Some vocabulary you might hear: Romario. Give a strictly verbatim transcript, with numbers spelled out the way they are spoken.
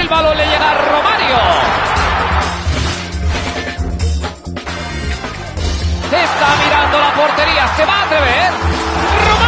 el balón le llega a Romario. Está mirando la portería, se va a atrever.